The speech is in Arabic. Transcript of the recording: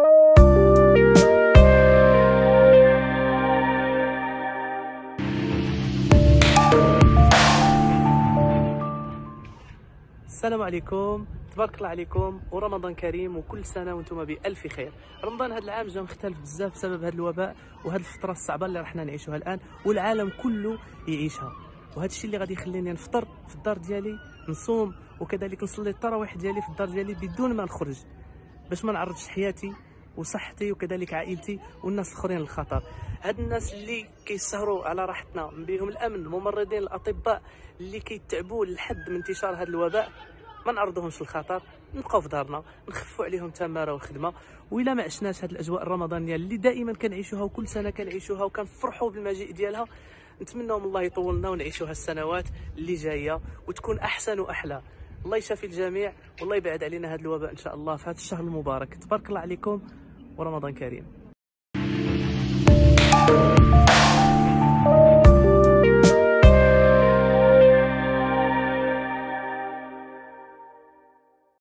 السلام عليكم، تبارك الله عليكم ورمضان كريم وكل سنه وانتم بألف خير. رمضان هذا العام جا مختلف بزاف بسبب هذا الوباء وهذه الفتره الصعبه اللي راحنا نعيشوها الان والعالم كله يعيشها، وهذا الشيء اللي غادي يخليني نفطر في الدار ديالي، نصوم وكذلك نصلي التراويح ديالي في الدار ديالي بدون ما نخرج، باش ما نعرضش حياتي وصحتي وكذلك عائلتي والناس الاخرين للخطر. هاد الناس اللي كيسهروا على راحتنا بهم الامن، الممرضين، الاطباء اللي كيتعبوا لحد من انتشار هذا الوباء، ما نعرضوهمش للخطر، نبقاو في دارنا، نخففوا عليهم التماره والخدمه. والا ما عشناش هاد الاجواء الرمضانيه اللي دائما كنعيشوها وكل سنه كنعيشوها وكنفرحوا بالمجيء ديالها، نتمنوا من الله يطول لنا ونعيشوها السنوات اللي جايه وتكون احسن واحلى. الله يشافي الجميع والله يبعد علينا هذا الوباء ان شاء الله في هذا الشهر المبارك. تبارك الله عليكم ورمضان كريم.